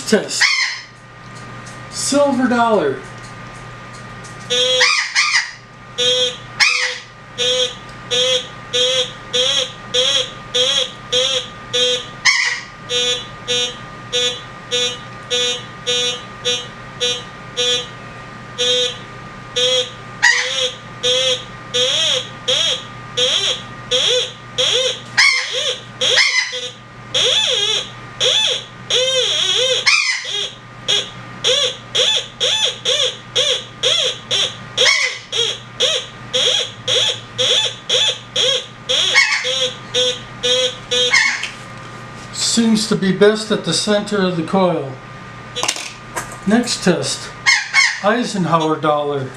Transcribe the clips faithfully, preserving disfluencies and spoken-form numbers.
first test. Silver dollar. Seems to be best at the center of the coil. Next test, Eisenhower dollar.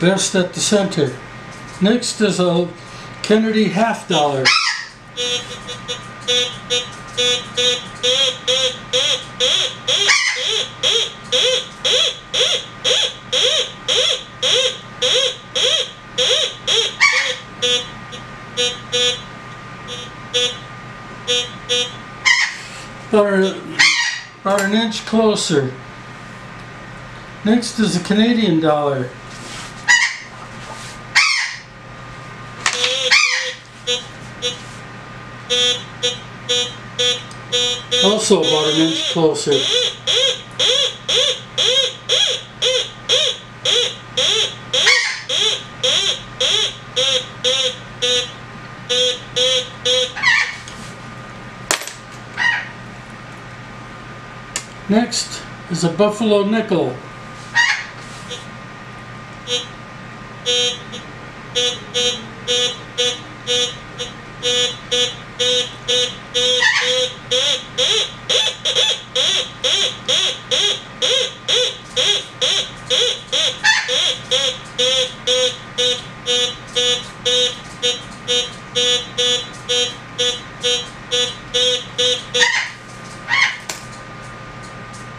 Best at the center. Next is a Kennedy half dollar. About, about an inch closer. Next is a Canadian dollar. Also about an inch closer. Next is a Buffalo nickel.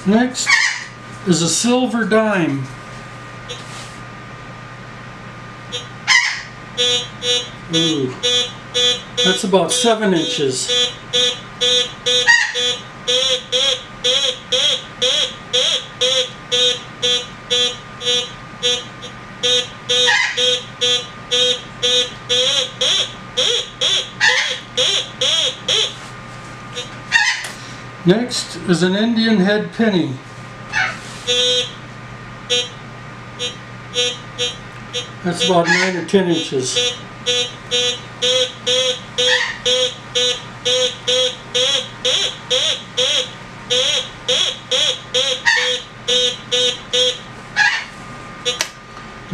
Next is a silver dime. Ooh, that's about seven inches. Next is an Indian head penny. That's about nine or ten inches.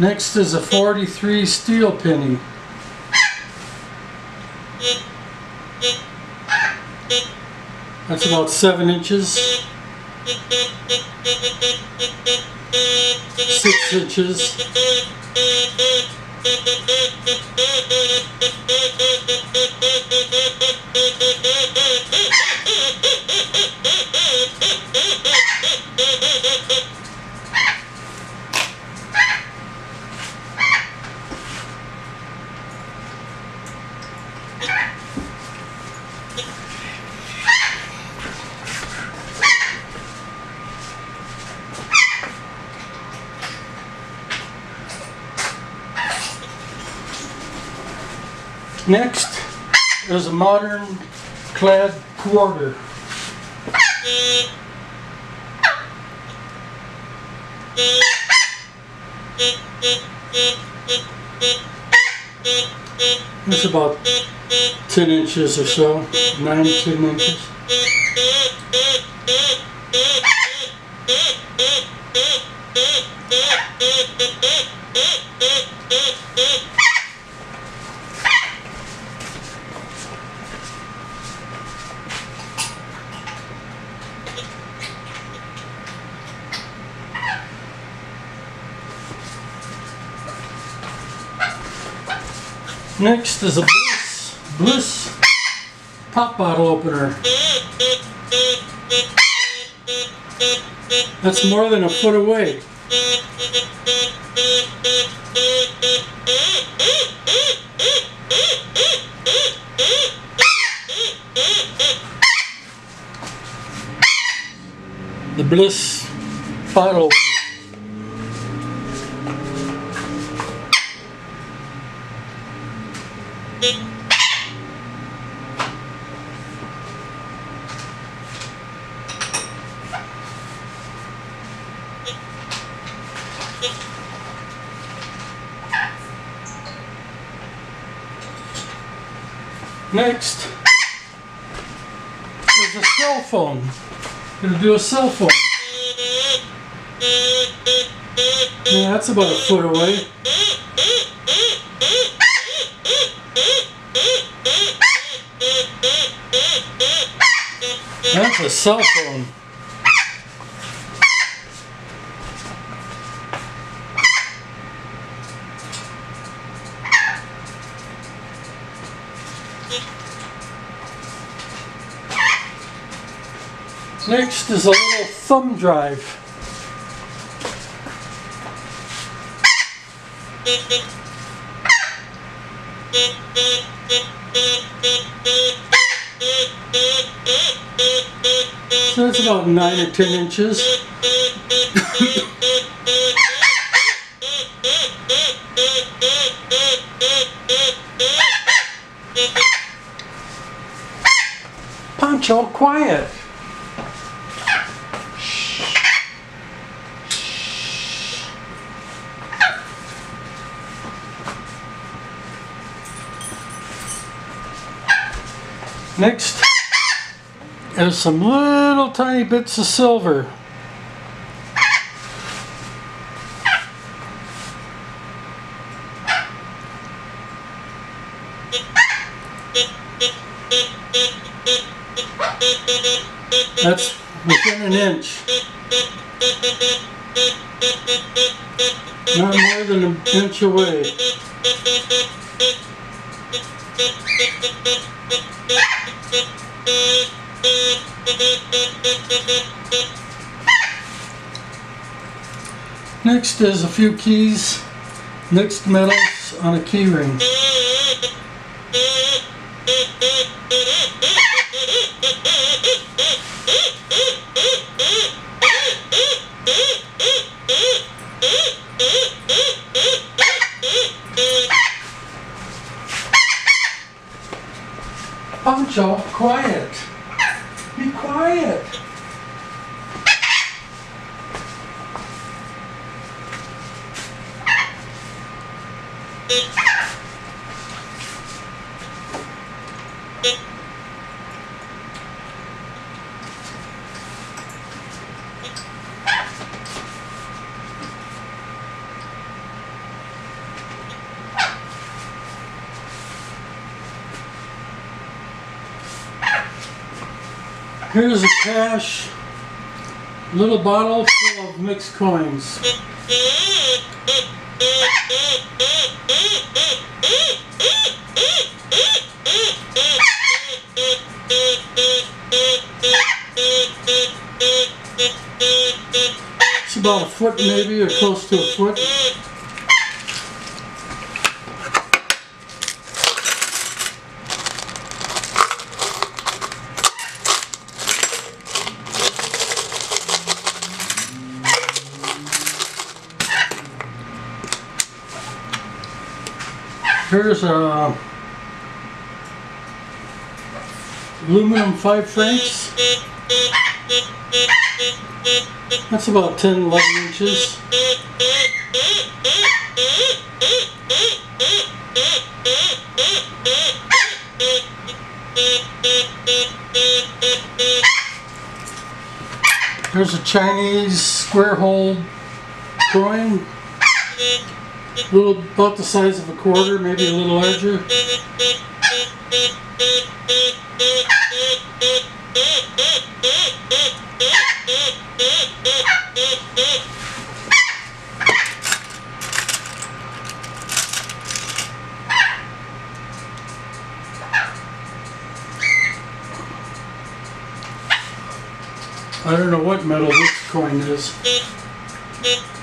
Next is a forty-three steel penny. That's about seven inches, six inches. Next is a modern clad quarter. It's about ten inches or so, nine, ten inches. Next is a bliss, bliss pop bottle opener. That's more than a foot away. The Bliss bottle. Next is a cell phone. I'm going to do a cell phone. Yeah, that's about a foot away. That's a cell phone. Next is a little thumb drive. So that's about nine or ten inches. Pancho, quiet. Next is some little tiny bits of silver. That's within an inch. Not more than an inch away. Next is a few keys, mixed metals on a key ring. Pancho, quiet. Be quiet. Here's a cash, little bottle full of mixed coins. It's about a foot maybe, or close to a foot. Here's a aluminum five francs. That's about ten, eleven inches. Here's a Chinese square hole coin. A little, about the size of a quarter, maybe a little larger. I don't know what metal this coin is.